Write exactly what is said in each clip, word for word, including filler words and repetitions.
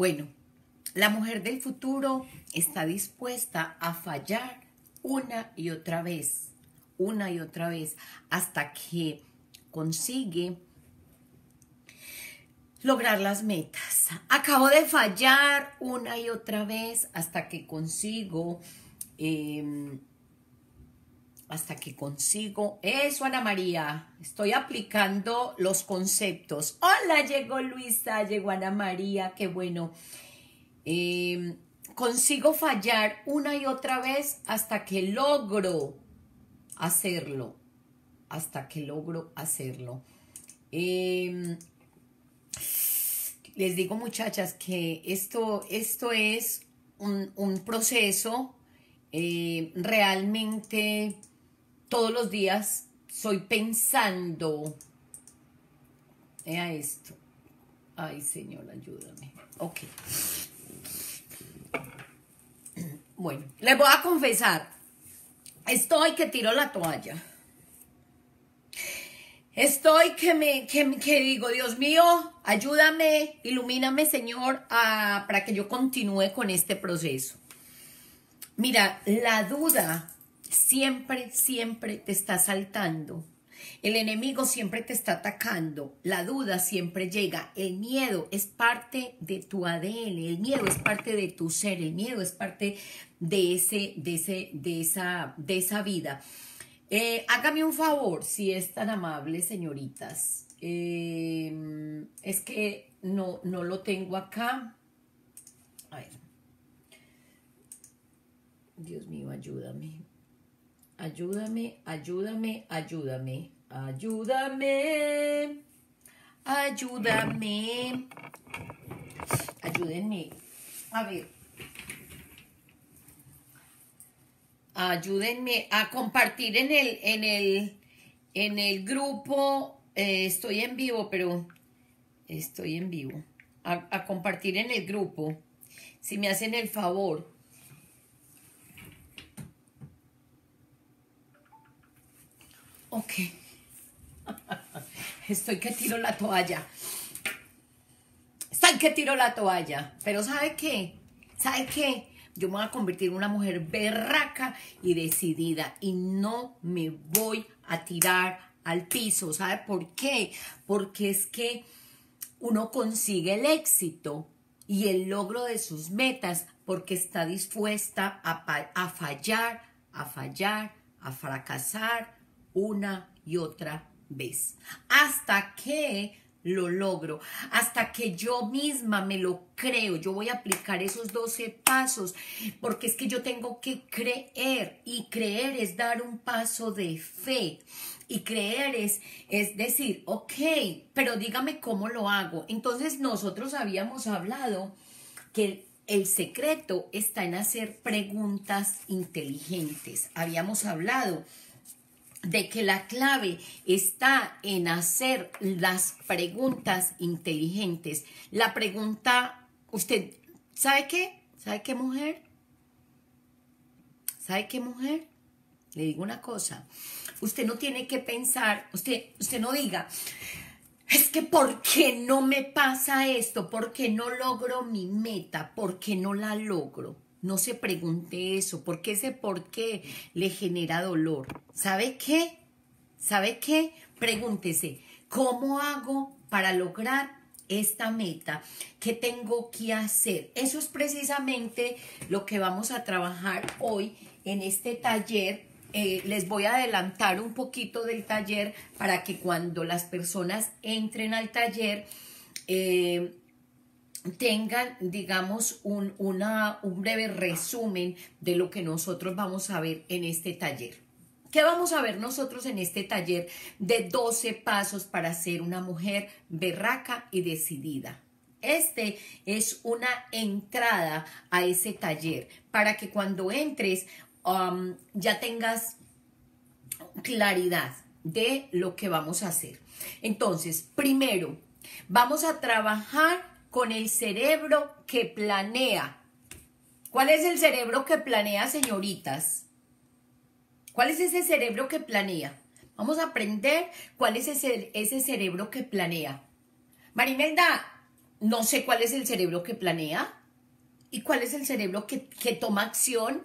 Bueno, la mujer del futuro está dispuesta a fallar una y otra vez, una y otra vez, hasta que consigue lograr las metas. Acabo de fallar una y otra vez hasta que consigo, eh, hasta que consigo, eso Ana María, estoy aplicando los conceptos. Hola, llegó Luisa, llegó Ana María, qué bueno. Eh, consigo fallar una y otra vez hasta que logro hacerlo, hasta que logro hacerlo. Eh, Les digo, muchachas, que esto, esto es un, un proceso. Eh, realmente todos los días soy pensando. Vea esto. Ay, Señor, ayúdame. Ok. Bueno, les voy a confesar. Estoy que tiro la toalla. Estoy que me que, que digo, Dios mío, ayúdame, ilumíname, Señor, a, para que yo continúe con este proceso. Mira, la duda siempre, siempre te está asaltando. El enemigo siempre te está atacando. La duda siempre llega. El miedo es parte de tu A D N. El miedo es parte de tu ser. El miedo es parte de, ese, de, ese, de, esa, de esa vida. Eh, hágame un favor, si es tan amable, señoritas. Eh, es que no, no lo tengo acá. A ver. Dios mío, ayúdame. Ayúdame, ayúdame, ayúdame. Ayúdame. Ayúdame. Ayúdenme. A ver. Ayúdenme a compartir en el, en el, en el grupo. Eh, estoy en vivo, pero estoy en vivo. A, a compartir en el grupo. Si me hacen el favor. Ok. Estoy que tiro la toalla. Estoy que tiro la toalla. Pero ¿sabe qué? ¿Sabe qué? Yo me voy a convertir en una mujer berraca y decidida. Y no me voy a tirar al piso. ¿Sabe por qué? Porque es que uno consigue el éxito y el logro de sus metas porque está dispuesta a, a fallar, a fallar, a fracasar una y otra vez. Hasta que lo logro, hasta que yo misma me lo creo. Yo voy a aplicar esos doce pasos, porque es que yo tengo que creer, y creer es dar un paso de fe, y creer es, es decir, ok, pero dígame cómo lo hago. Entonces nosotros habíamos hablado que el, el secreto está en hacer preguntas inteligentes. Habíamos hablado de que la clave está en hacer las preguntas inteligentes. La pregunta, usted, ¿sabe qué? ¿Sabe qué, mujer? ¿Sabe qué, mujer? Le digo una cosa. Usted no tiene que pensar, usted, usted no diga, es que ¿por qué no me pasa esto? ¿Por qué no logro mi meta? ¿Por qué no la logro? No se pregunte eso, porque ese por qué le genera dolor. ¿Sabe qué? ¿Sabe qué? Pregúntese, ¿cómo hago para lograr esta meta? ¿Qué tengo que hacer? Eso es precisamente lo que vamos a trabajar hoy en este taller. Eh, les voy a adelantar un poquito del taller para que cuando las personas entren al taller, eh, tengan, digamos, un, una, un breve resumen de lo que nosotros vamos a ver en este taller. ¿Qué vamos a ver nosotros en este taller de doce pasos para ser una mujer berraca y decidida? Este es una entrada a ese taller para que cuando entres um, ya tengas claridad de lo que vamos a hacer. Entonces, primero, vamos a trabajar con el cerebro que planea. ¿Cuál es el cerebro que planea, señoritas? ¿Cuál es ese cerebro que planea? Vamos a aprender cuál es ese, ese cerebro que planea. Marimelda, no sé cuál es el cerebro que planea y cuál es el cerebro que, que toma acción,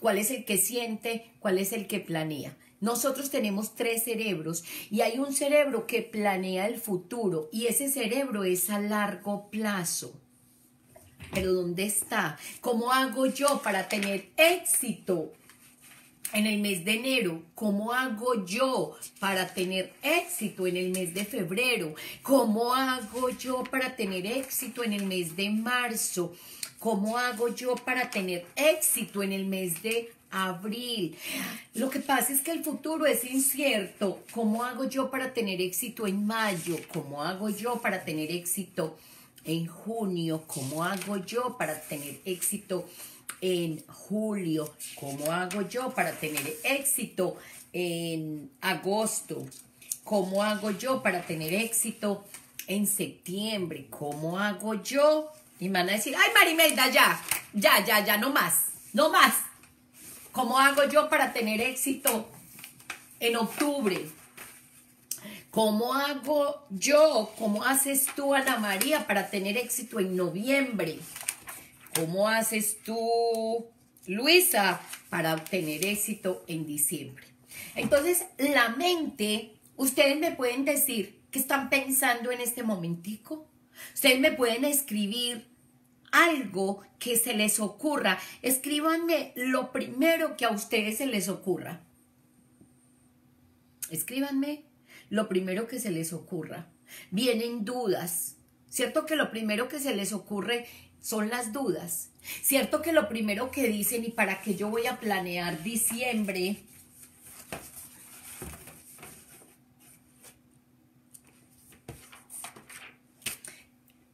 cuál es el que siente, cuál es el que planea. Nosotros tenemos tres cerebros y hay un cerebro que planea el futuro y ese cerebro es a largo plazo. Pero ¿dónde está? ¿Cómo hago yo para tener éxito en el mes de enero? ¿Cómo hago yo para tener éxito en el mes de febrero? ¿Cómo hago yo para tener éxito en el mes de marzo? ¿Cómo hago yo para tener éxito en el mes de abril? Lo que pasa es que el futuro es incierto. ¿Cómo hago yo para tener éxito en mayo? ¿Cómo hago yo para tener éxito en junio? ¿Cómo hago yo para tener éxito en julio? ¿Cómo hago yo para tener éxito en agosto? ¿Cómo hago yo para tener éxito en septiembre? ¿Cómo hago yo? Y me van a decir, ay, Marimelda, ya, ya, ya, ya, no más, no más. ¿Cómo hago yo para tener éxito en octubre? ¿Cómo hago yo? ¿Cómo haces tú, Ana María, para tener éxito en noviembre? ¿Cómo haces tú, Luisa, para obtener éxito en diciembre? Entonces, la mente, ustedes me pueden decir qué están pensando en este momentico. Ustedes me pueden escribir algo que se les ocurra. Escríbanme lo primero que a ustedes se les ocurra. Escríbanme lo primero que se les ocurra. Vienen dudas. ¿Cierto que lo primero que se les ocurre son las dudas? ¿Cierto que lo primero que dicen, y para qué yo voy a planear diciembre?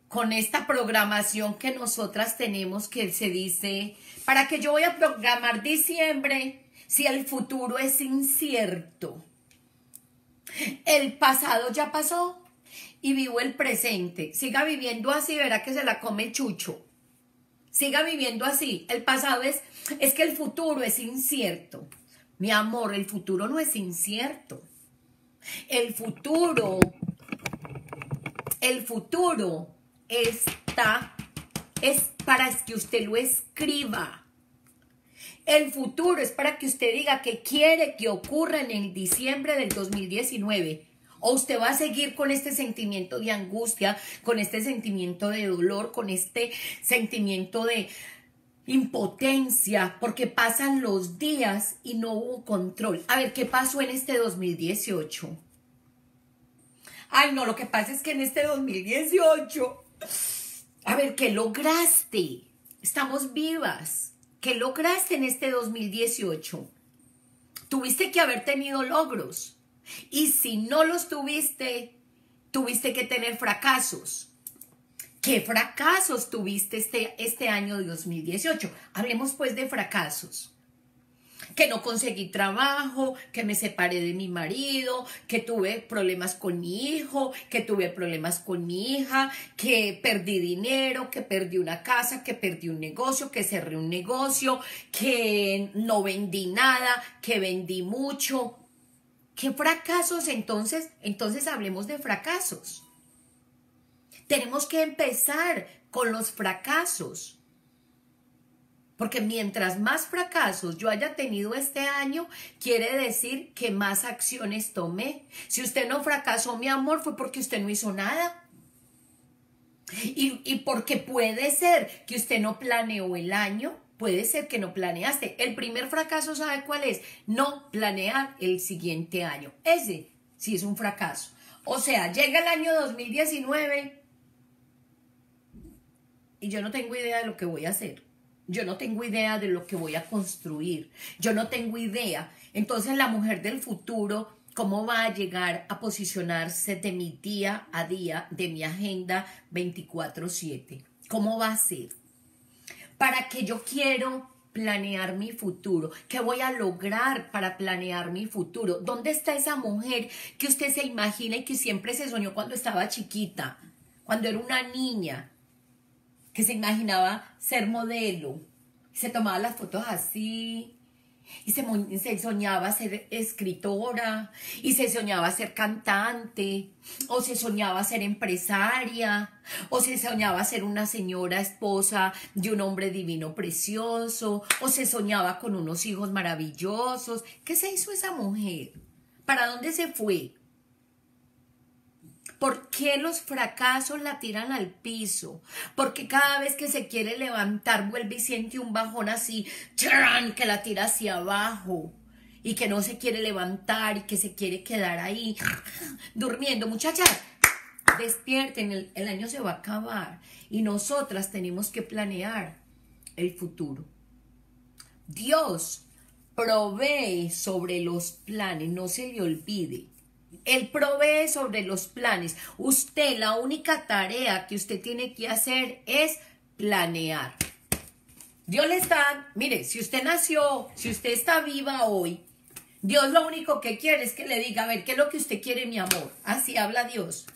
Con esta programación que nosotras tenemos que se dice, ¿para qué yo voy a programar diciembre si el futuro es incierto? El pasado ya pasó. Y vivo el presente. Siga viviendo así, verá que se la come chucho. Siga viviendo así. El pasado es, es que el futuro es incierto. Mi amor, el futuro no es incierto. El futuro, el futuro está, es para que usted lo escriba. El futuro es para que usted diga qué quiere que ocurra en el diciembre del dos mil diecinueve. ¿O usted va a seguir con este sentimiento de angustia, con este sentimiento de dolor, con este sentimiento de impotencia? Porque pasan los días y no hubo control. A ver, ¿qué pasó en este dos mil dieciocho? Ay, no, lo que pasa es que en este dos mil dieciocho... A ver, ¿qué lograste? Estamos vivas. ¿Qué lograste en este dos mil dieciocho? Tuviste que haber tenido logros. Y si no los tuviste, tuviste que tener fracasos. ¿Qué fracasos tuviste este, este año dos mil dieciocho? Hablemos pues de fracasos. Que no conseguí trabajo, que me separé de mi marido, que tuve problemas con mi hijo, que tuve problemas con mi hija, que perdí dinero, que perdí una casa, que perdí un negocio, que cerré un negocio, que no vendí nada, que vendí mucho. ¿Qué fracasos entonces? Entonces hablemos de fracasos. Tenemos que empezar con los fracasos. Porque mientras más fracasos yo haya tenido este año, quiere decir que más acciones tomé. Si usted no fracasó, mi amor, fue porque usted no hizo nada. Y, y porque puede ser que usted no planeó el año. Puede ser que no planeaste. El primer fracaso, ¿sabe cuál es? No planear el siguiente año. Ese sí es un fracaso. O sea, llega el año dos mil diecinueve y yo no tengo idea de lo que voy a hacer. Yo no tengo idea de lo que voy a construir. Yo no tengo idea. Entonces, la mujer del futuro, ¿cómo va a llegar a posicionarse de mi día a día, de mi agenda veinticuatro siete? ¿Cómo va a ser? ¿Para qué yo quiero planear mi futuro? ¿Qué voy a lograr para planear mi futuro? ¿Dónde está esa mujer que usted se imagina y que siempre se soñó cuando estaba chiquita? Cuando era una niña, que se imaginaba ser modelo. Se tomaba las fotos así Y se, se soñaba ser escritora, y se soñaba ser cantante, o se soñaba ser empresaria, o se soñaba ser una señora esposa de un hombre divino precioso, o se soñaba con unos hijos maravillosos. ¿Qué se hizo esa mujer? ¿Para dónde se fue? ¿Por qué los fracasos la tiran al piso? Porque cada vez que se quiere levantar vuelve y siente un bajón así, ¡tran!, que la tira hacia abajo y que no se quiere levantar y que se quiere quedar ahí durmiendo. Muchachas, despierten, el, el año se va a acabar y nosotras tenemos que planear el futuro. Dios provee sobre los planes, no se le olvide. Él provee sobre los planes. Usted, la única tarea que usted tiene que hacer es planear. Dios le está, mire, si usted nació, si usted está viva hoy, Dios lo único que quiere es que le diga, a ver, ¿qué es lo que usted quiere, mi amor? Así habla Dios.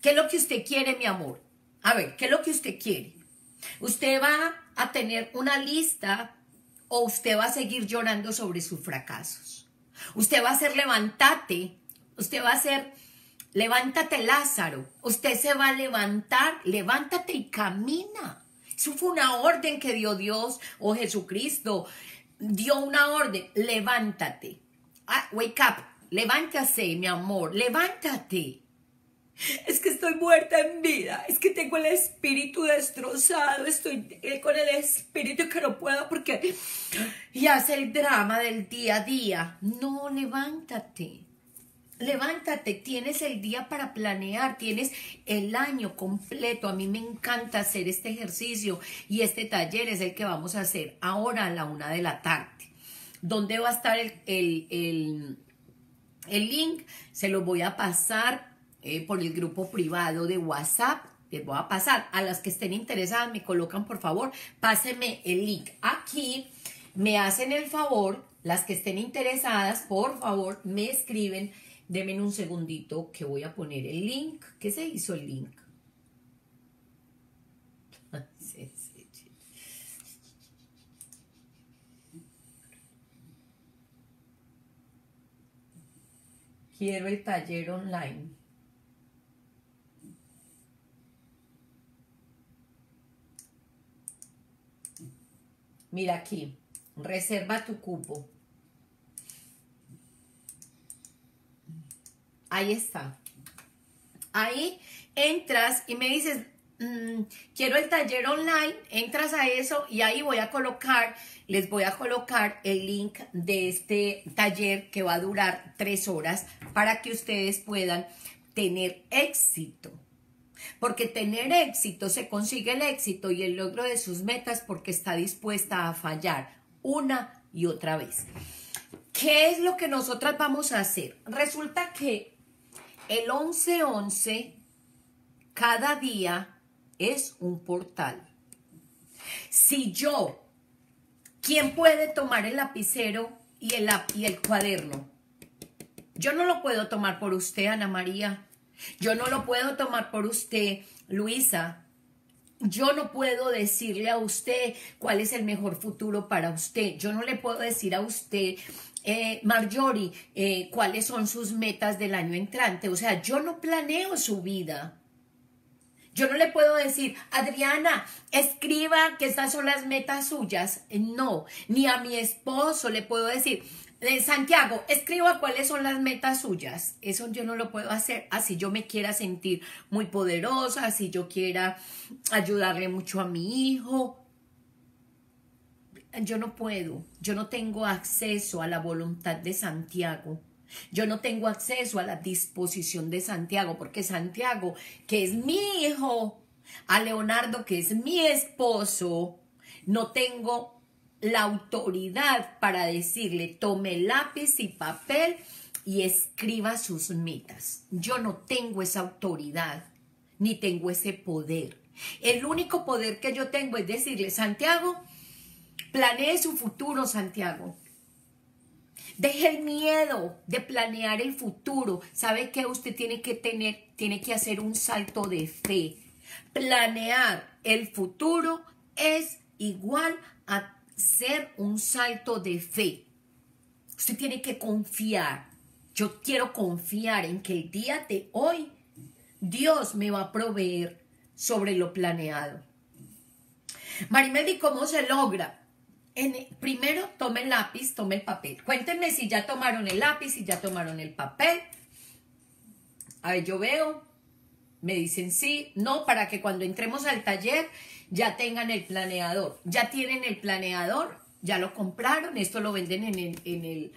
¿Qué es lo que usted quiere, mi amor? A ver, ¿qué es lo que usted quiere? Usted va a tener una lista o usted va a seguir llorando sobre sus fracasos. Usted va a hacer levántate. Usted va a hacer, levántate Lázaro, usted se va a levantar, levántate y camina. Eso fue una orden que dio Dios o Jesucristo, dio una orden, levántate. Ah, wake up, levántase mi amor, levántate. Es que estoy muerta en vida, es que tengo el espíritu destrozado, estoy con el espíritu que no puedo porque ya es el drama del día a día. No, levántate. Levántate, tienes el día para planear, tienes el año completo. A mí me encanta hacer este ejercicio y este taller es el que vamos a hacer ahora a la una de la tarde. ¿Dónde va a estar el, el, el, el link? Se lo voy a pasar eh, por el grupo privado de WhatsApp. Les voy a pasar. A las que estén interesadas me colocan, por favor, pásenme el link. Aquí me hacen el favor, las que estén interesadas, por favor, me escriben. Denme un segundito que voy a poner el link. ¿Qué se hizo el link? Quiero el taller online. Mira aquí, reserva tu cupo. Ahí está. Ahí entras y me dices, mmm, quiero el taller online, entras a eso y ahí voy a colocar, les voy a colocar el link de este taller que va a durar tres horas para que ustedes puedan tener éxito. Porque tener éxito, se consigue el éxito y el logro de sus metas porque está dispuesta a fallar una y otra vez. ¿Qué es lo que nosotras vamos a hacer? Resulta que el once once cada día es un portal. Si yo, ¿quién puede tomar el lapicero y el, y el cuaderno? Yo no lo puedo tomar por usted, Ana María. Yo no lo puedo tomar por usted, Luisa. Yo no puedo decirle a usted cuál es el mejor futuro para usted. Yo no le puedo decir a usted, eh, Marjorie, eh, cuáles son sus metas del año entrante. O sea, yo no planeo su vida. Yo no le puedo decir, Adriana, escriba que estas son las metas suyas. No, ni a mi esposo le puedo decir, eh, Santiago, escriba cuáles son las metas suyas. Eso yo no lo puedo hacer. Así yo me quiera sentir muy poderosa, así yo quiera ayudarle mucho a mi hijo. Yo no puedo, yo no tengo acceso a la voluntad de Santiago. Yo no tengo acceso a la disposición de Santiago, porque Santiago, que es mi hijo, a Leonardo, que es mi esposo, no tengo la autoridad para decirle, tome lápiz y papel y escriba sus metas. Yo no tengo esa autoridad, ni tengo ese poder. El único poder que yo tengo es decirle, Santiago, planee su futuro, Santiago. Deje el miedo de planear el futuro. ¿Sabe qué? Usted tiene que tener, tiene que hacer un salto de fe. Planear el futuro es igual a hacer un salto de fe. Usted tiene que confiar. Yo quiero confiar en que el día de hoy Dios me va a proveer sobre lo planeado. Marimelda, ¿y cómo se logra? En, primero, tome el lápiz, tome el papel. Cuéntenme si ya tomaron el lápiz, si ya tomaron el papel. A ver, yo veo. Me dicen sí, no, para que cuando entremos al taller ya tengan el planeador. Ya tienen el planeador, ya lo compraron. Esto lo venden en el... En el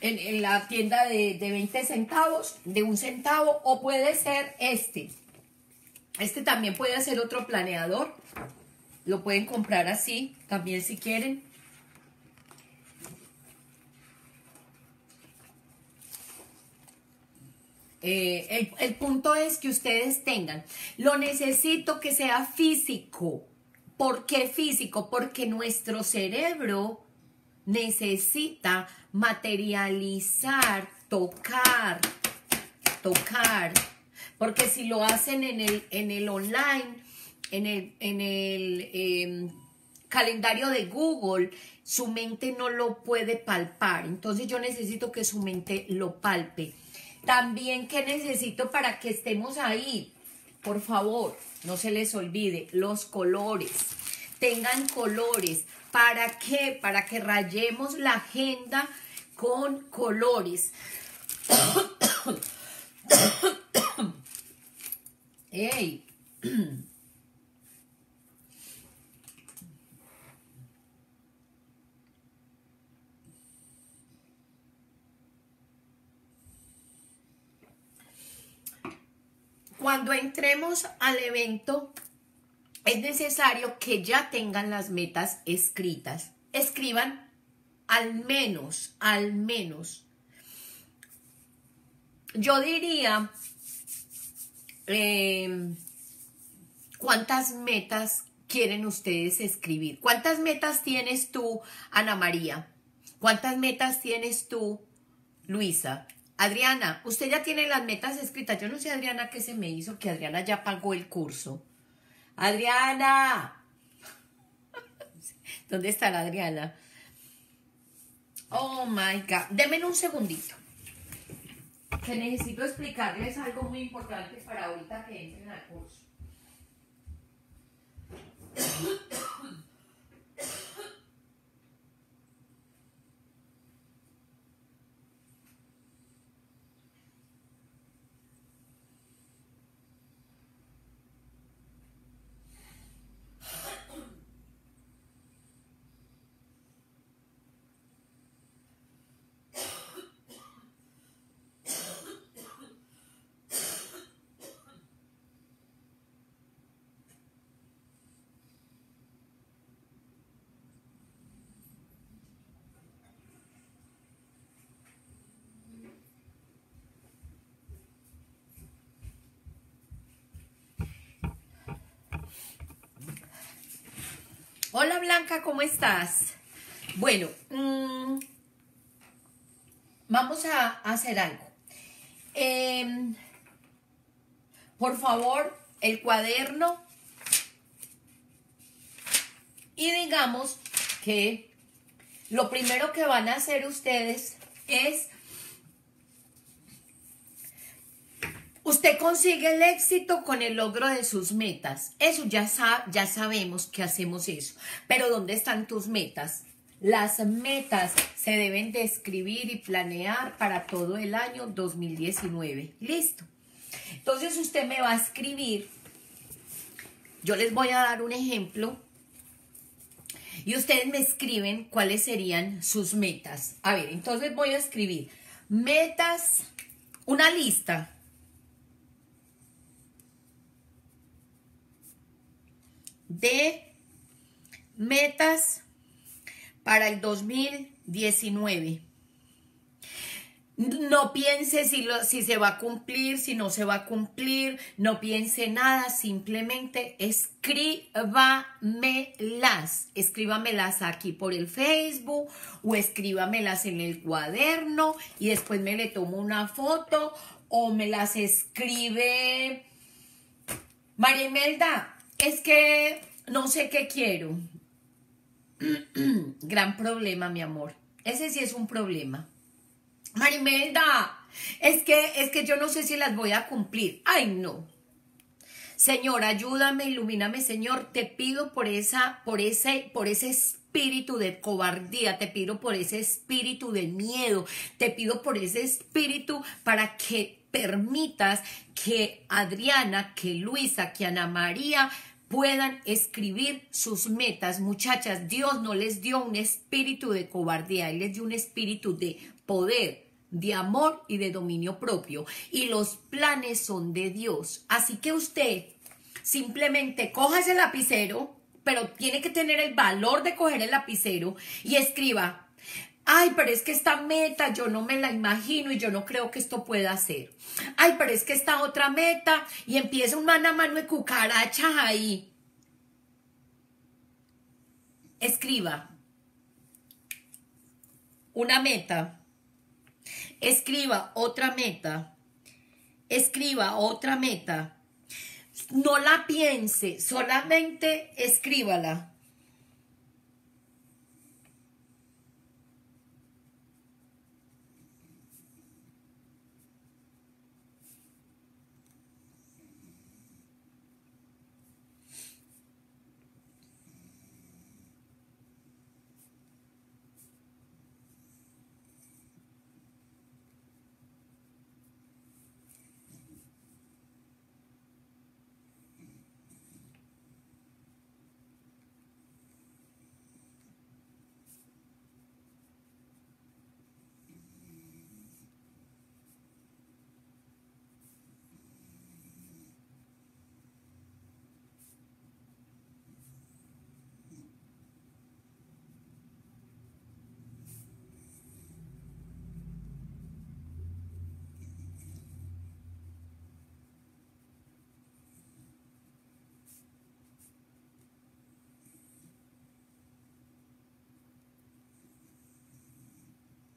En, en la tienda de, de veinte centavos, de un centavo, o puede ser este. Este también puede ser otro planeador. Lo pueden comprar así también si quieren. Eh, el, el punto es que ustedes tengan. Lo necesito que sea físico. ¿Por qué físico? Porque nuestro cerebro necesita materializar, tocar, tocar, porque si lo hacen en el, en el online, en el, en el eh, calendario de Google, su mente no lo puede palpar. Entonces yo necesito que su mente lo palpe. También, ¿qué necesito para que estemos ahí? Por favor, no se les olvide, los colores. Tengan colores. ¿Para qué? Para que rayemos la agenda con colores. ¡Ey! Cuando entremos al evento, es necesario que ya tengan las metas escritas. Escriban al menos, al menos. Yo diría, eh, ¿cuántas metas quieren ustedes escribir? ¿Cuántas metas tienes tú, Ana María? ¿Cuántas metas tienes tú, Luisa? Adriana, usted ya tiene las metas escritas. Yo no sé, Adriana, qué se me hizo, que Adriana ya pagó el curso. Adriana, ¿dónde está la Adriana? Oh my God, denme un segundito, que necesito explicarles algo muy importante para ahorita que entren al curso. Hola Blanca, ¿cómo estás? Bueno, mmm, vamos a hacer algo. Eh, por favor, el cuaderno. Y digamos que lo primero que van a hacer ustedes es... Usted consigue el éxito con el logro de sus metas. Eso ya, sa- ya sabemos que hacemos eso. Pero ¿dónde están tus metas? Las metas se deben de escribir y planear para todo el año dos mil diecinueve. Listo. Entonces usted me va a escribir. Yo les voy a dar un ejemplo. Y ustedes me escriben cuáles serían sus metas. A ver, entonces voy a escribir metas, una lista. De metas para el dos mil diecinueve. No piense si, lo, si se va a cumplir, si no se va a cumplir, no piense nada, simplemente escríbamelas, escríbamelas aquí por el Facebook o escríbamelas en el cuaderno y después me le tomo una foto o me las escribe Maria Imelda. Es que no sé qué quiero. Gran problema, mi amor. Ese sí es un problema. Marimelda, es que, es que yo no sé si las voy a cumplir. Ay, no. Señor, ayúdame, ilumíname, Señor. Te pido por esa, por ese, por ese espíritu de cobardía. Te pido por ese espíritu de miedo. Te pido por ese espíritu para que permitas que Adriana, que Luisa, que Ana María puedan escribir sus metas. Muchachas, Dios no les dio un espíritu de cobardía, Él les dio un espíritu de poder, de amor y de dominio propio. Y los planes son de Dios. Así que usted simplemente coja ese lapicero, pero tiene que tener el valor de coger el lapicero y escriba: ay, pero es que esta meta yo no me la imagino y yo no creo que esto pueda ser. Ay, pero es que esta otra meta, y empieza un mano a mano de cucarachas ahí. Escriba una meta. Escriba otra meta. Escriba otra meta. No la piense, solamente escríbala.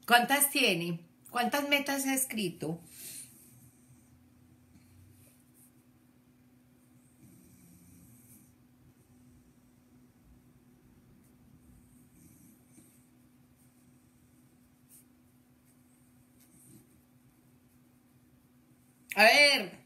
¿Cuántas tiene? ¿Cuántas metas ha escrito? A ver.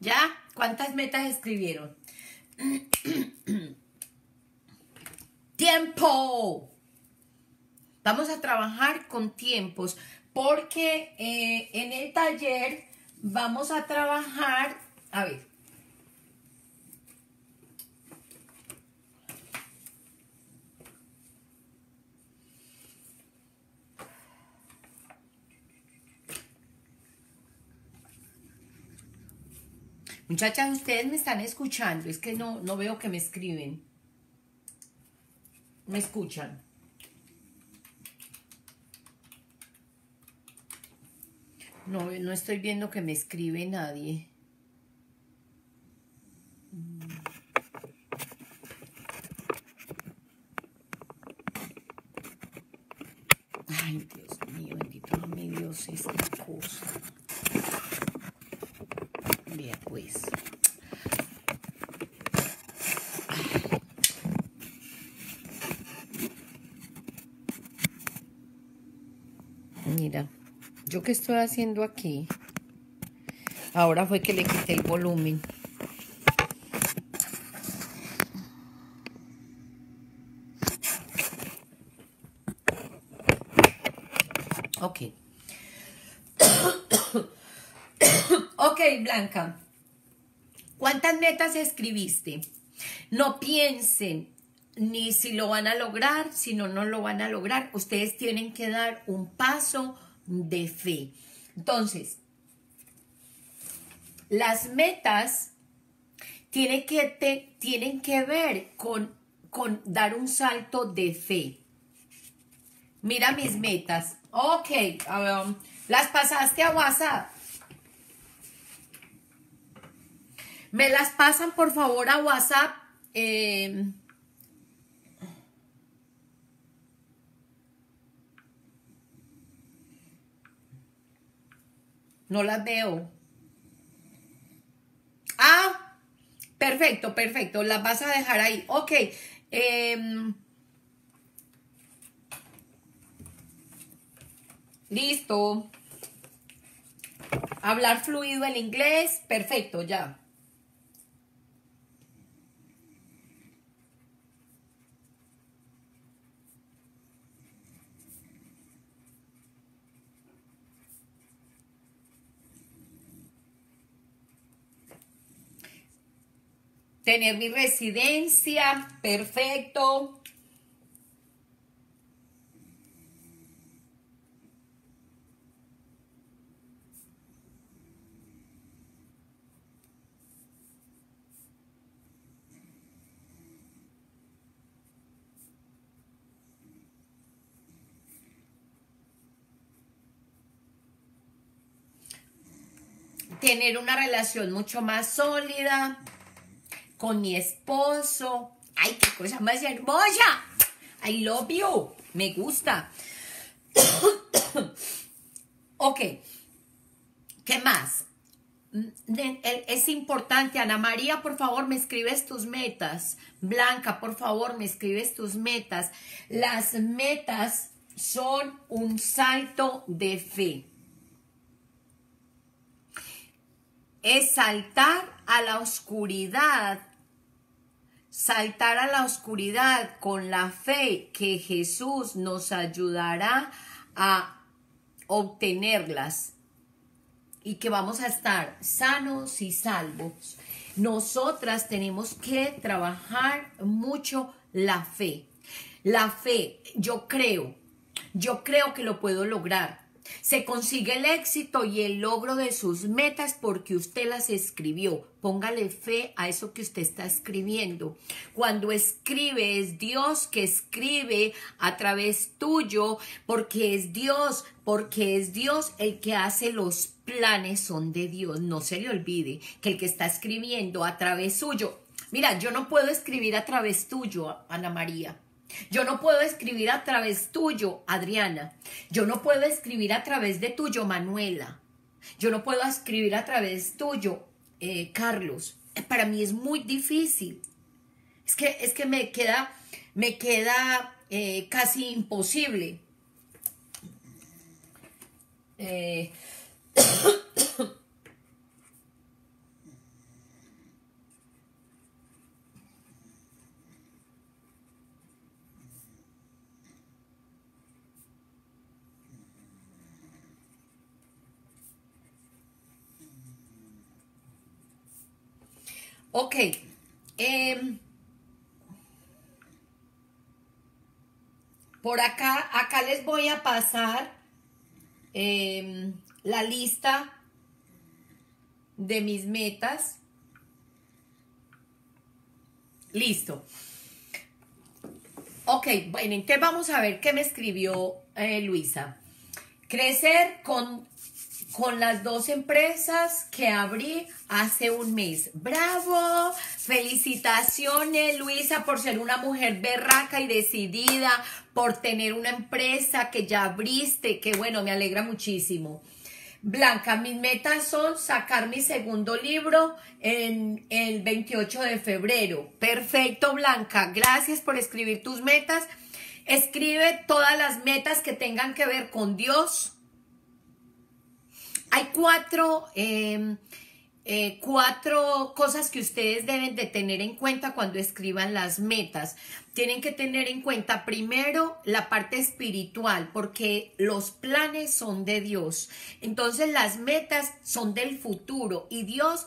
¿Ya? ¿Cuántas metas escribieron? ¡Tiempo! Vamos a trabajar con tiempos porque eh, en el taller vamos a trabajar... A ver. Muchachas, ustedes me están escuchando. Es que no, no veo que me escriben. ¿Me escuchan? No, no estoy viendo que me escribe nadie. Ay, Dios mío, bendito mi Dios, esta cosa. Bien, pues. Mira, ¿yo qué estoy haciendo aquí? Ahora fue que le quité el volumen. Ok. Ok, Blanca, ¿cuántas metas escribiste? No piensen ni si lo van a lograr, si no, no lo van a lograr. Ustedes tienen que dar un paso de fe. Entonces, Las metas tienen que, te, tienen que ver con, con dar un salto de fe. Mira mis metas. Ok, um, las pasaste a WhatsApp. Me las pasan, por favor, a WhatsApp. Eh, no las veo. Ah, perfecto, perfecto. Las vas a dejar ahí. Ok. Eh, listo. Hablar fluido el inglés. Perfecto, ya. Tener mi residencia, perfecto. Tener una relación mucho más sólida con mi esposo. ¡Ay, qué cosa más hermosa! I love you. Me gusta. Ok. ¿Qué más? Es importante. Ana María, por favor, me escribes tus metas. Blanca, por favor, me escribes tus metas. Las metas son un salto de fe. Es saltar a la oscuridad. Saltar a la oscuridad con la fe que Jesús nos ayudará a obtenerlas y que vamos a estar sanos y salvos. Nosotras tenemos que trabajar mucho la fe. La fe, yo creo, yo creo que lo puedo lograr. Se consigue el éxito y el logro de sus metas porque usted las escribió. Póngale fe a eso que usted está escribiendo. Cuando escribe, es Dios que escribe a través tuyo, porque es Dios, porque es Dios el que hace los planes, son de Dios. No se le olvide que el que está escribiendo a través suyo. Mira, yo no puedo escribir a través tuyo, Ana María. Yo no puedo escribir a través tuyo, Adriana. Yo no puedo escribir a través de tuyo, Manuela. Yo no puedo escribir a través tuyo, eh, Carlos. Para mí es muy difícil. Es que, es que me queda, me queda eh, casi imposible. Eh. Ok, eh, por acá, acá les voy a pasar eh, la lista de mis metas. Listo. Ok, bueno, entonces vamos a ver qué me escribió eh, Luisa. Crecer con... con las dos empresas que abrí hace un mes. ¡Bravo! Felicitaciones, Luisa, por ser una mujer berraca y decidida, por tener una empresa que ya abriste, que bueno, me alegra muchísimo. Blanca, mis metas son sacar mi segundo libro en el veintiocho de febrero. Perfecto, Blanca. Gracias por escribir tus metas. Escribe todas las metas que tengan que ver con Dios. Hay cuatro, eh, eh, cuatro cosas que ustedes deben de tener en cuenta cuando escriban las metas. Tienen que tener en cuenta primero la parte espiritual, porque los planes son de Dios. Entonces las metas son del futuro y Dios,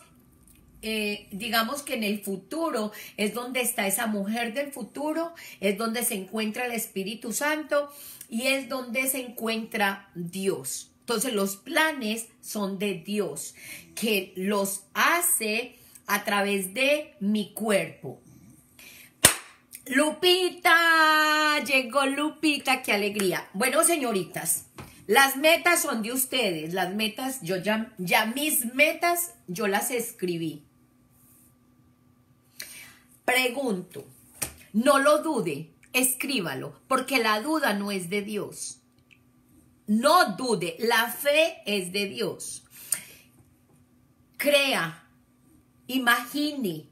eh, digamos que en el futuro es donde está esa mujer del futuro, es donde se encuentra el Espíritu Santo y es donde se encuentra Dios. Entonces los planes son de Dios, que los hace a través de mi cuerpo. Lupita, llegó Lupita, qué alegría. Bueno, señoritas, las metas son de ustedes. Las metas, yo ya, ya mis metas, yo las escribí. Pregunto, no lo dude, escríbalo, porque la duda no es de Dios. No dude, la fe es de Dios. Crea, imagine,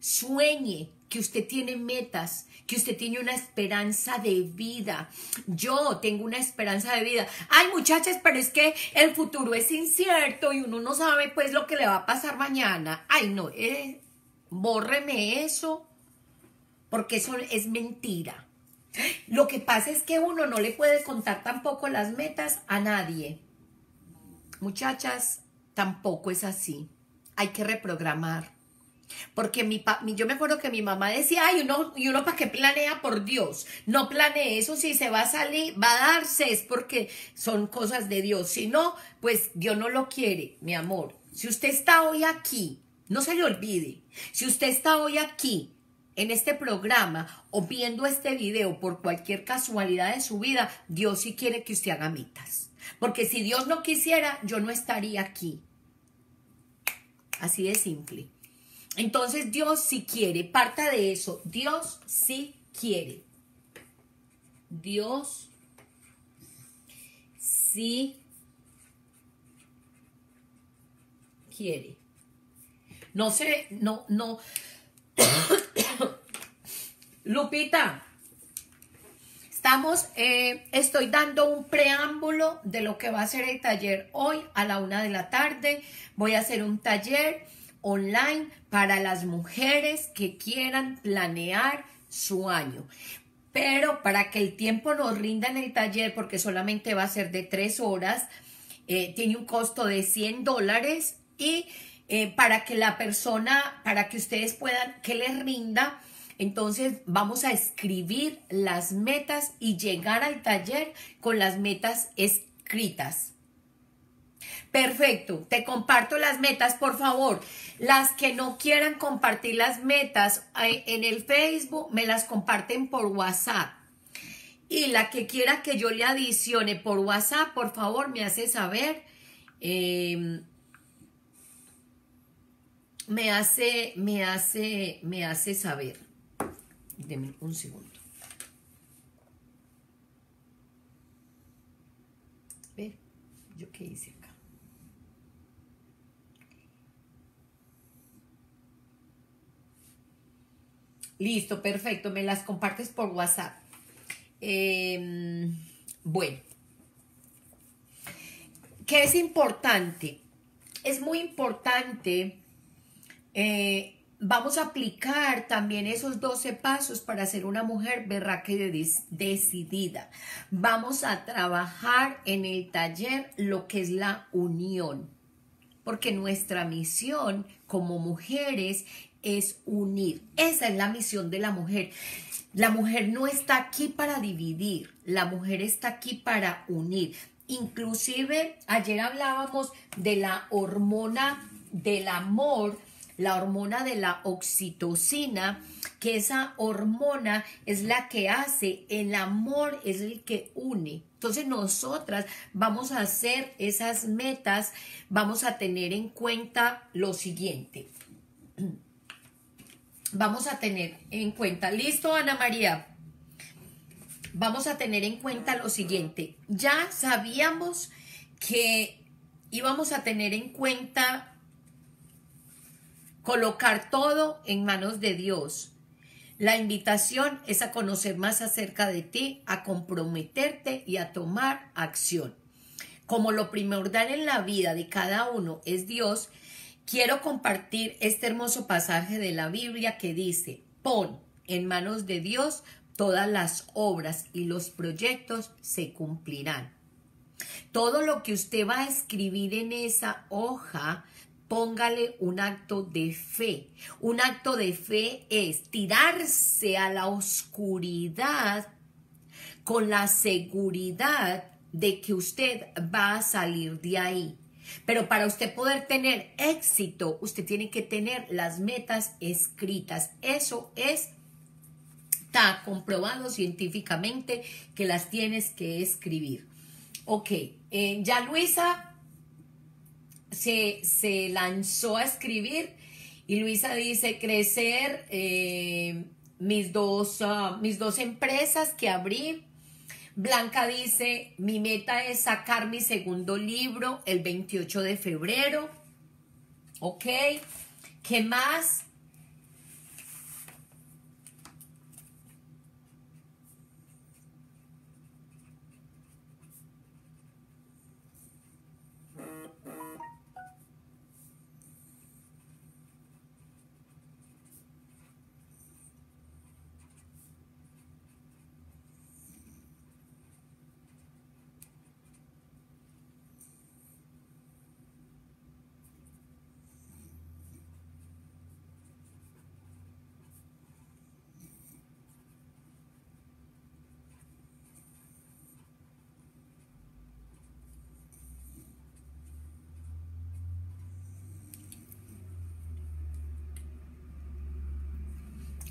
sueñe que usted tiene metas, que usted tiene una esperanza de vida. Yo tengo una esperanza de vida. Ay, muchachas, pero es que el futuro es incierto y uno no sabe pues lo que le va a pasar mañana. Ay, no, eh, bórreme eso, porque eso es mentira. Lo que pasa es que uno no le puede contar tampoco las metas a nadie. Muchachas, tampoco es así. Hay que reprogramar. Porque mi pa, yo me acuerdo que mi mamá decía, ay, uno, y uno para qué planea, por Dios, no planee eso, si se va a salir, va a darse, es porque son cosas de Dios, si no, pues Dios no lo quiere, mi amor. Si usted está hoy aquí, no se le olvide, si usted está hoy aquí, en este programa, o viendo este video, por cualquier casualidad de su vida, Dios sí quiere que usted haga metas, porque si Dios no quisiera, yo no estaría aquí, así de simple. Entonces, Dios sí quiere, parta de eso. Dios sí quiere. Dios sí quiere. No sé, no, no. Lupita, estamos, eh, estoy dando un preámbulo de lo que va a ser el taller hoy a la una de la tarde. Voy a hacer un taller online para las mujeres que quieran planear su año, pero para que el tiempo nos rinda en el taller, porque solamente va a ser de tres horas, eh, tiene un costo de cien dólares, y eh, para que la persona, para que ustedes puedan, que les rinda, entonces vamos a escribir las metas y llegar al taller con las metas escritas. Perfecto, te comparto las metas, por favor. Las que no quieran compartir las metas en el Facebook, me las comparten por WhatsApp. Y la que quiera que yo le adicione por WhatsApp, por favor, me hace saber. Eh, me hace, me hace, me hace saber. Deme un segundo. Ve, ¿yo qué hice? Listo, perfecto. Me las compartes por WhatsApp. Eh, bueno. ¿Qué es importante? Es muy importante. Eh, vamos a aplicar también esos doce pasos para ser una mujer berraca y decidida. Vamos a trabajar en el taller lo que es la unión. Porque nuestra misión como mujeres es unir. Esa es la misión de la mujer. La mujer no está aquí para dividir. La mujer está aquí para unir. Inclusive, ayer hablábamos de la hormona del amor, la hormona de la oxitocina, que esa hormona es la que hace, el amor es el que une. Entonces, nosotras vamos a hacer esas metas, vamos a tener en cuenta lo siguiente. Vamos a tener en cuenta, listo, Ana María, vamos a tener en cuenta lo siguiente. Ya sabíamos que íbamos a tener en cuenta colocar todo en manos de Dios. La invitación es a conocer más acerca de ti, a comprometerte y a tomar acción. Como lo primordial en la vida de cada uno es Dios, quiero compartir este hermoso pasaje de la Biblia que dice: pon en manos de Dios todas las obras y los proyectos se cumplirán. Todo lo que usted va a escribir en esa hoja, póngale un acto de fe. Un acto de fe es tirarse a la oscuridad con la seguridad de que usted va a salir de ahí. Pero para usted poder tener éxito, usted tiene que tener las metas escritas. Eso es, está comprobado científicamente que las tienes que escribir. Ok, eh, ya Luisa se, se lanzó a escribir y Luisa dice crecer eh, mis, dos, uh, mis dos empresas que abrí. Blanca dice, mi meta es sacar mi segundo libro el veintiocho de febrero. Ok, ¿qué más?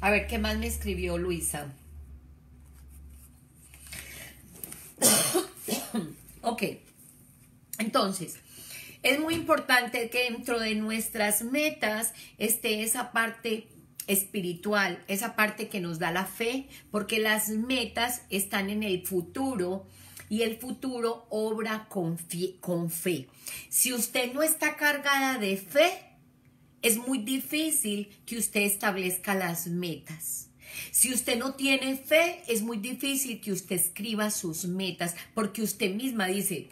A ver, ¿qué más me escribió Luisa? Ok, entonces, es muy importante que dentro de nuestras metas esté esa parte espiritual, esa parte que nos da la fe, porque las metas están en el futuro y el futuro obra con fe. Con fe. Si usted no está cargada de fe, es muy difícil que usted establezca las metas. Si usted no tiene fe, es muy difícil que usted escriba sus metas, porque usted misma dice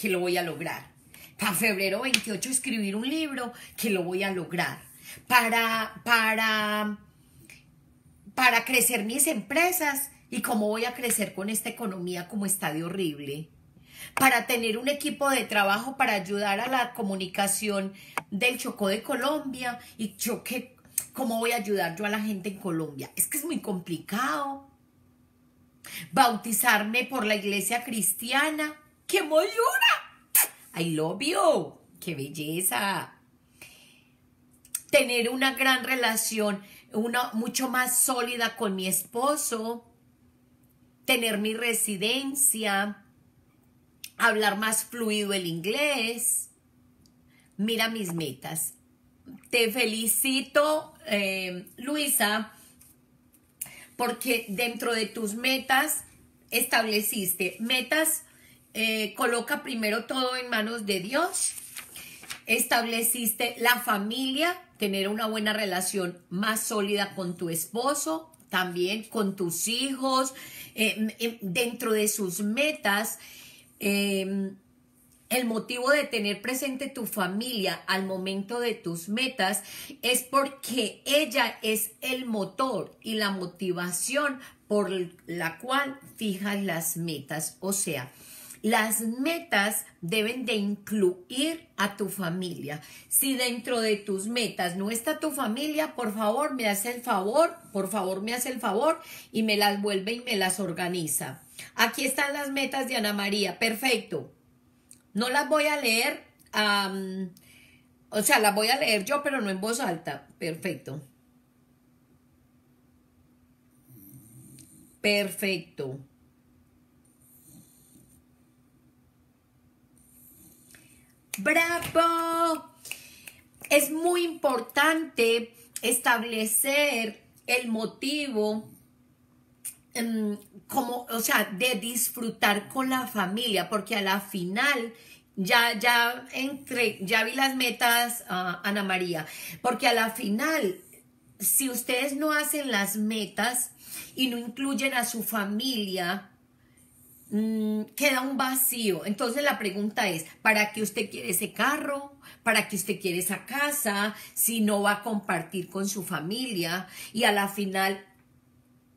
que lo voy a lograr. Para febrero veintiocho escribir un libro, que lo voy a lograr. Para, para, para crecer mis empresas, ¿y cómo voy a crecer con esta economía como está de horrible? Para tener un equipo de trabajo para ayudar a la comunicación del Chocó de Colombia. Y yo qué, ¿cómo voy a ayudar yo a la gente en Colombia? Es que es muy complicado. Bautizarme por la iglesia cristiana. ¡Qué molura! I love you. ¡Qué belleza! Tener una gran relación, una mucho más sólida con mi esposo. Tener mi residencia. Hablar más fluido el inglés. Mira mis metas. Te felicito, eh, Luisa, porque dentro de tus metas estableciste metas. Eh, coloca primero todo en manos de Dios. Estableciste la familia, tener una buena relación más sólida con tu esposo, también con tus hijos. Eh, dentro de sus metas, Eh, el motivo de tener presente tu familia al momento de tus metas es porque ella es el motor y la motivación por la cual fijas las metas. O sea, las metas deben de incluir a tu familia. Si dentro de tus metas no está tu familia, por favor me hace el favor, por favor me hace el favor y me las vuelve y me las organiza. Aquí están las metas de Ana María. Perfecto. No las voy a leer. Um, o sea, las voy a leer yo, pero no en voz alta. Perfecto. Perfecto. ¡Bravo! Es muy importante establecer el motivo como, o sea, de disfrutar con la familia, porque a la final ya, ya entre, ya vi las metas, uh, Ana María, porque a la final, si ustedes no hacen las metas y no incluyen a su familia, um, queda un vacío. Entonces la pregunta es, ¿para qué usted quiere ese carro? ¿Para qué usted quiere esa casa? Si no va a compartir con su familia y a la final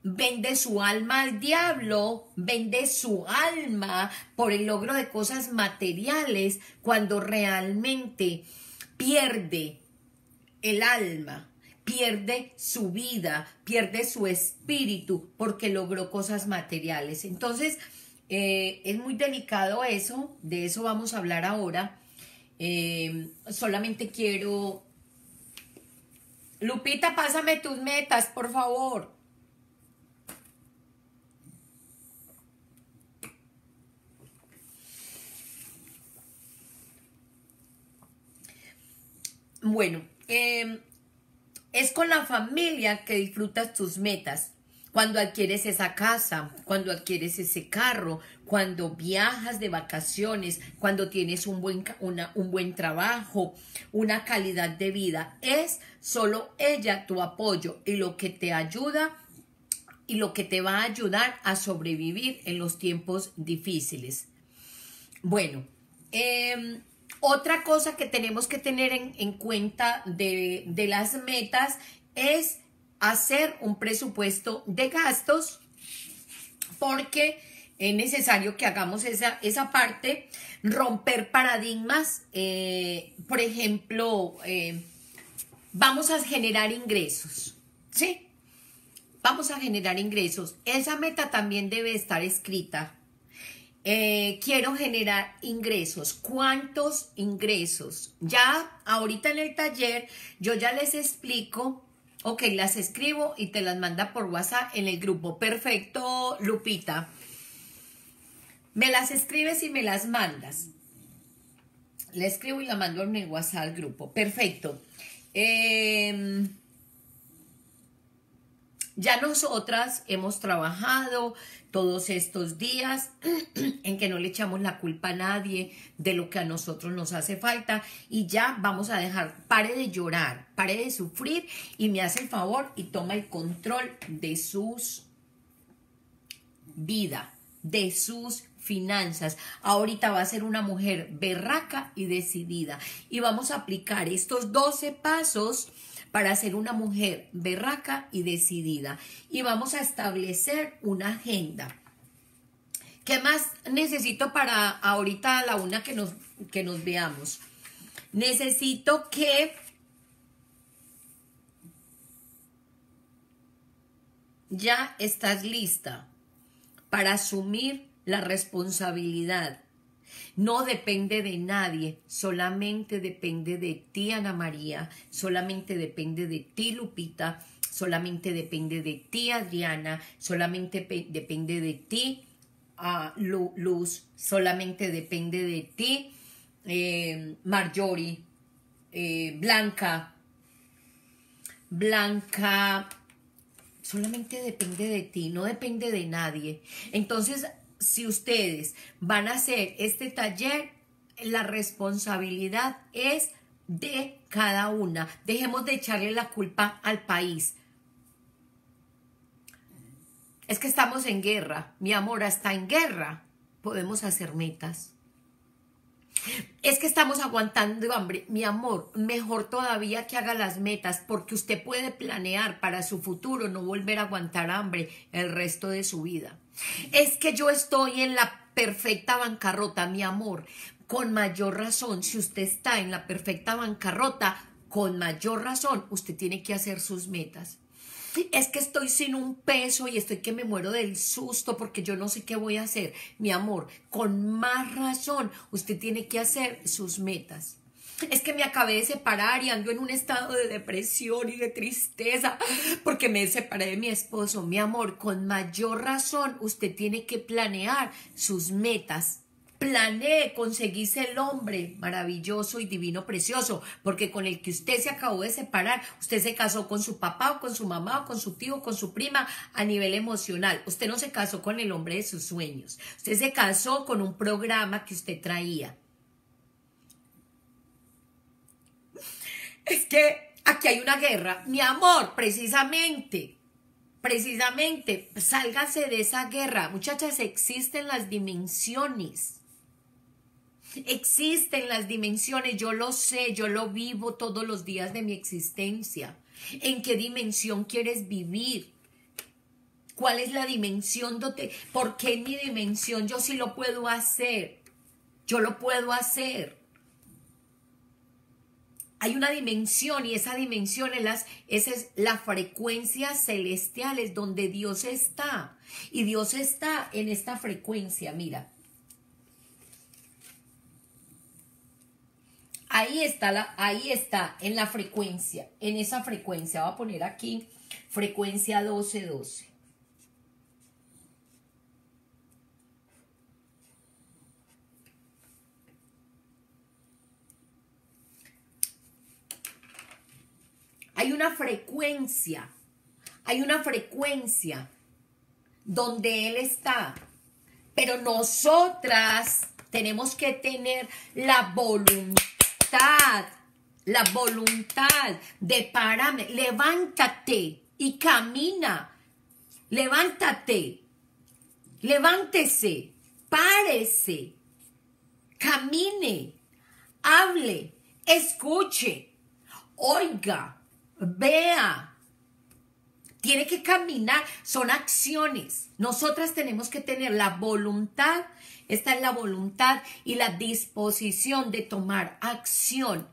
vende su alma al diablo, vende su alma por el logro de cosas materiales cuando realmente pierde el alma, pierde su vida, pierde su espíritu porque logró cosas materiales. Entonces, Eh, es muy delicado eso, de eso vamos a hablar ahora. Eh, solamente quiero... Lupita, pásame tus metas, por favor. Bueno, eh, es con la familia que disfrutas tus metas. Cuando adquieres esa casa, cuando adquieres ese carro, cuando viajas de vacaciones, cuando tienes un buen, una, un buen trabajo, una calidad de vida. Es solo ella tu apoyo y lo que te ayuda y lo que te va a ayudar a sobrevivir en los tiempos difíciles. Bueno, eh, otra cosa que tenemos que tener en, en cuenta de, de las metas es hacer un presupuesto de gastos, porque es necesario que hagamos esa, esa parte, romper paradigmas. Eh, por ejemplo, eh, vamos a generar ingresos, ¿sí? Vamos a generar ingresos. Esa meta también debe estar escrita. Eh, quiero generar ingresos. ¿Cuántos ingresos? Ya ahorita en el taller yo ya les explico. Ok, las escribo y te las manda por WhatsApp en el grupo. Perfecto, Lupita. Me las escribes y me las mandas. La escribo y la mando en el WhatsApp al grupo. Perfecto. Eh, ya nosotras hemos trabajado todos estos días en que no le echamos la culpa a nadie de lo que a nosotros nos hace falta, y ya vamos a dejar, pare de llorar, pare de sufrir y me hace el favor y toma el control de sus vida, de sus finanzas. Ahorita va a ser una mujer berraca y decidida, y vamos a aplicar estos doce pasos para ser una mujer berraca y decidida. Y vamos a establecer una agenda. ¿Qué más necesito para ahorita a la una que nos, que nos veamos? Necesito que... ya estás lista para asumir la responsabilidad. No depende de nadie, solamente depende de ti, Ana María, solamente depende de ti, Lupita, solamente depende de ti, Adriana, solamente depende de ti, uh, Luz, solamente depende de ti, eh, Marjorie, eh, Blanca, Blanca, solamente depende de ti, no depende de nadie. Entonces, si ustedes van a hacer este taller, la responsabilidad es de cada una. Dejemos de echarle la culpa al país. Es que estamos en guerra. Mi amor, está en guerra. Podemos hacer metas. Es que estamos aguantando hambre. Mi amor, mejor todavía que haga las metas, porque usted puede planear para su futuro no volver a aguantar hambre el resto de su vida. Es que yo estoy en la perfecta bancarrota, mi amor. Con mayor razón, si usted está en la perfecta bancarrota, con mayor razón, usted tiene que hacer sus metas. Es que estoy sin un peso y estoy que me muero del susto porque yo no sé qué voy a hacer. Mi amor, con más razón, usted tiene que hacer sus metas. Es que me acabé de separar y ando en un estado de depresión y de tristeza porque me separé de mi esposo. Mi amor, con mayor razón, usted tiene que planear sus metas. Planee, conseguirse el hombre maravilloso y divino precioso, porque con el que usted se acabó de separar, usted se casó con su papá o con su mamá o con su tío o con su prima a nivel emocional. Usted no se casó con el hombre de sus sueños. Usted se casó con un programa que usted traía. Es que aquí hay una guerra. Mi amor, precisamente, precisamente, sálgase de esa guerra. Muchachas, existen las dimensiones. Existen las dimensiones. Yo lo sé, yo lo vivo todos los días de mi existencia. ¿En qué dimensión quieres vivir? ¿Cuál es la dimensión donde? ¿Por qué mi dimensión? Yo sí lo puedo hacer. Yo lo puedo hacer. hay una dimensión, y esa dimensión es las, esa es la frecuencia celestial, es donde Dios está. Y Dios está en esta frecuencia, mira. Ahí está, la, ahí está, en la frecuencia, en esa frecuencia. Voy a poner aquí frecuencia doce doce. Hay una frecuencia, hay una frecuencia donde Él está, pero nosotras tenemos que tener la voluntad, la voluntad de pararme. Levántate y camina, levántate, levántese, párese, camine, hable, escuche, oiga. Vea, tiene que caminar, son acciones. Nosotras tenemos que tener la voluntad, esta es la voluntad y la disposición de tomar acción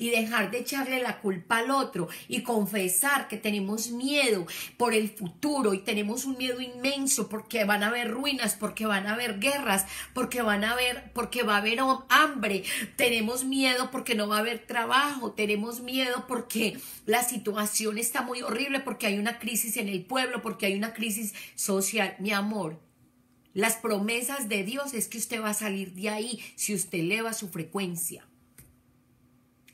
y dejar de echarle la culpa al otro y confesar que tenemos miedo por el futuro y tenemos un miedo inmenso porque van a haber ruinas, porque van a haber guerras, porque van a haber, porque va a haber hambre, tenemos miedo porque no va a haber trabajo, tenemos miedo porque la situación está muy horrible, porque hay una crisis en el pueblo, porque hay una crisis social. Mi amor, las promesas de Dios es que usted va a salir de ahí si usted eleva su frecuencia.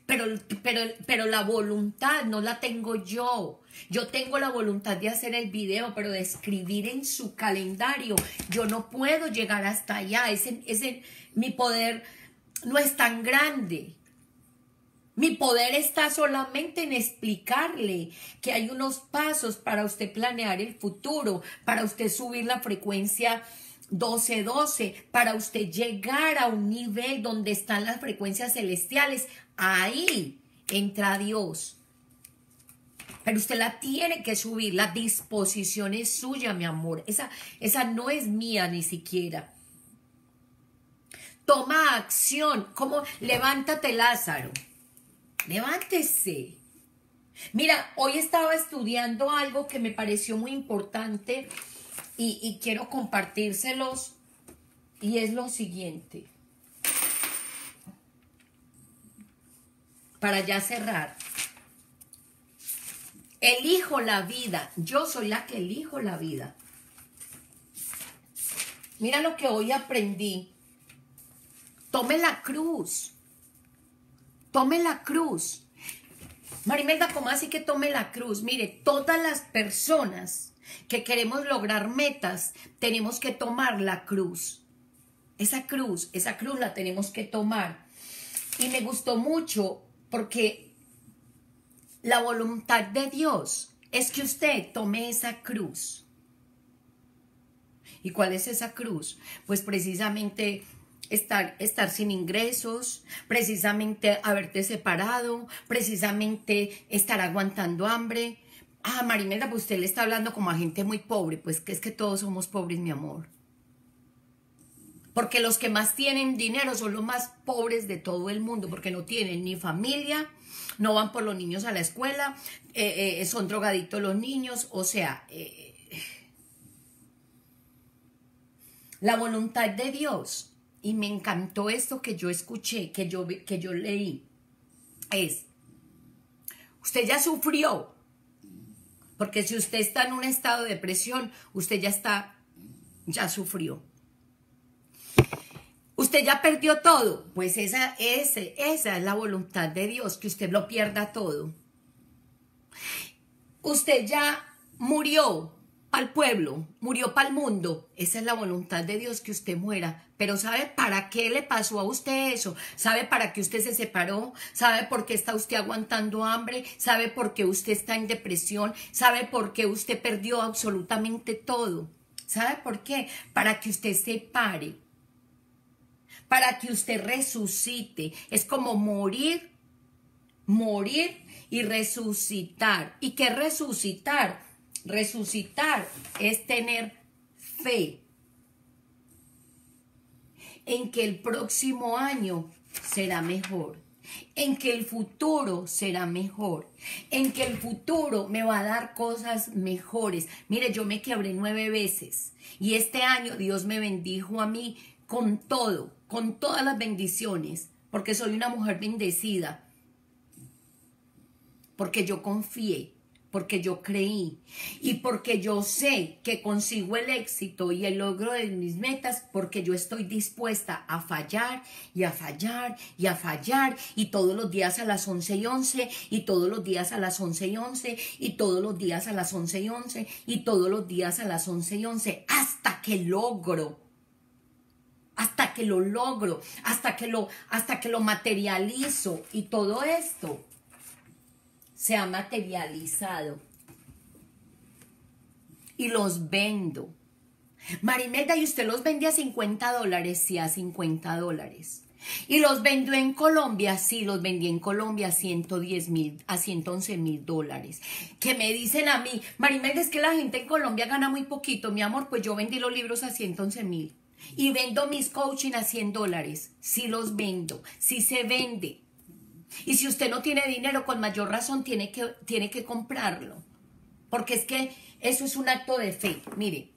Pero, pero, pero la voluntad no la tengo yo. Yo tengo la voluntad de hacer el video, pero de escribir en su calendario. Yo no puedo llegar hasta allá. Ese, ese, mi poder no es tan grande. Mi poder está solamente en explicarle que hay unos pasos para usted planear el futuro, para usted subir la frecuencia doce doce, para usted llegar a un nivel donde están las frecuencias celestiales. Ahí entra Dios, pero usted la tiene que subir. La disposición es suya, mi amor, esa, esa no es mía ni siquiera. Toma acción, como levántate, Lázaro, levántese. Mira, hoy estaba estudiando algo que me pareció muy importante y, y quiero compartírselos, y es lo siguiente, para ya cerrar. Elijo la vida. Yo soy la que elijo la vida. Mira lo que hoy aprendí. Tome la cruz. Tome la cruz. Marimelda, ¿cómo así que tome la cruz? Mire, todas las personas que queremos lograr metas, tenemos que tomar la cruz. Esa cruz, esa cruz la tenemos que tomar. Y me gustó mucho, porque la voluntad de Dios es que usted tome esa cruz. ¿Y cuál es esa cruz? Pues precisamente estar, estar sin ingresos, precisamente haberte separado, precisamente estar aguantando hambre. Ah, Marimelda, pues usted le está hablando como a gente muy pobre. Pues que es que todos somos pobres, mi amor. Porque los que más tienen dinero son los más pobres de todo el mundo, porque no tienen ni familia, no van por los niños a la escuela, eh, eh, son drogadictos los niños, o sea, eh, la voluntad de Dios. Y me encantó esto que yo escuché, que yo, que yo leí, es, usted ya sufrió, porque si usted está en un estado de depresión, usted ya está, ya sufrió. Usted ya perdió todo, pues esa, ese, esa es la voluntad de Dios, que usted lo pierda todo. Usted ya murió para el pueblo, murió para el mundo, esa es la voluntad de Dios, que usted muera. Pero ¿sabe para qué le pasó a usted eso? ¿Sabe para qué usted se separó? ¿Sabe por qué está usted aguantando hambre? ¿Sabe por qué usted está en depresión? ¿Sabe por qué usted perdió absolutamente todo? ¿Sabe por qué? Para que usted se pare, para que usted resucite. Es como morir, morir y resucitar. ¿Y qué resucitar? Resucitar es tener fe en que el próximo año será mejor, en que el futuro será mejor, en que el futuro me va a dar cosas mejores. Mire, yo me quebré nueve veces y este año Dios me bendijo a mí con todo, con todas las bendiciones, porque soy una mujer bendecida, porque yo confié, porque yo creí y porque yo sé que consigo el éxito y el logro de mis metas porque yo estoy dispuesta a fallar y a fallar y a fallar y todos los días a las once y once y todos los días a las once y once y todos los días a las once y once y todos los días a las once y once hasta que logro, hasta que lo logro, hasta que lo, hasta que lo materializo y todo esto se ha materializado y los vendo. Marimelda, ¿y usted los vende a cincuenta dólares? Sí, a cincuenta dólares. ¿Y los vendo en Colombia? Sí, los vendí en Colombia a ciento diez mil, a ciento once mil dólares. ¿Qué me dicen a mí? Marimelda, es que la gente en Colombia gana muy poquito, mi amor. Pues yo vendí los libros a ciento once mil y vendo mis coaching a cien dólares. Sí los vendo, sí se vende. Y si usted no tiene dinero, con mayor razón tiene que, tiene que comprarlo. Porque es que eso es un acto de fe. Mire,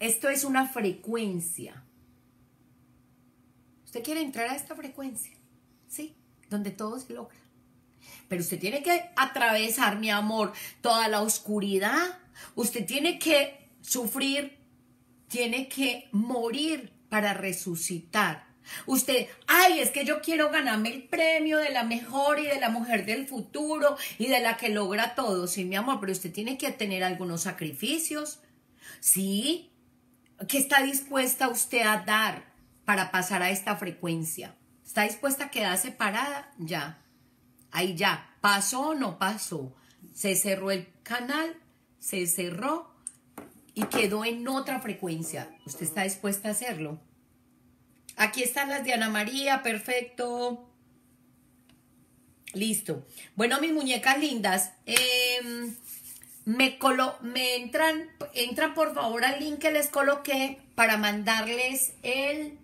esto es una frecuencia. Usted quiere entrar a esta frecuencia, ¿sí? Donde todo se logra. Pero usted tiene que atravesar, mi amor, toda la oscuridad. Usted tiene que sufrir, tiene que morir para resucitar. Usted, ay, es que yo quiero ganarme el premio de la mejor y de la mujer del futuro y de la que logra todo. Sí, mi amor, pero usted tiene que tener algunos sacrificios, ¿sí? ¿Qué está dispuesta usted a dar para pasar a esta frecuencia? ¿Está dispuesta a quedar separada? Ya, ahí ya, pasó o no pasó. Se cerró el canal, se cerró y quedó en otra frecuencia. ¿Usted está dispuesta a hacerlo? Aquí están las de Ana María, perfecto. Listo. Bueno, mis muñecas lindas, eh, me, colo me entran, entran por favor al link que les coloqué para mandarles el,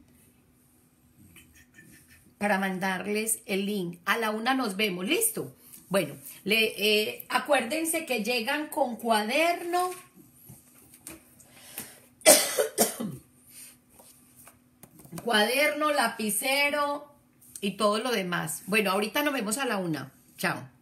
para mandarles el link. A la una nos vemos, listo. Bueno, le, eh, acuérdense que llegan con cuaderno. Cuaderno, lapicero y todo lo demás. Bueno, ahorita nos vemos a la una. Chao.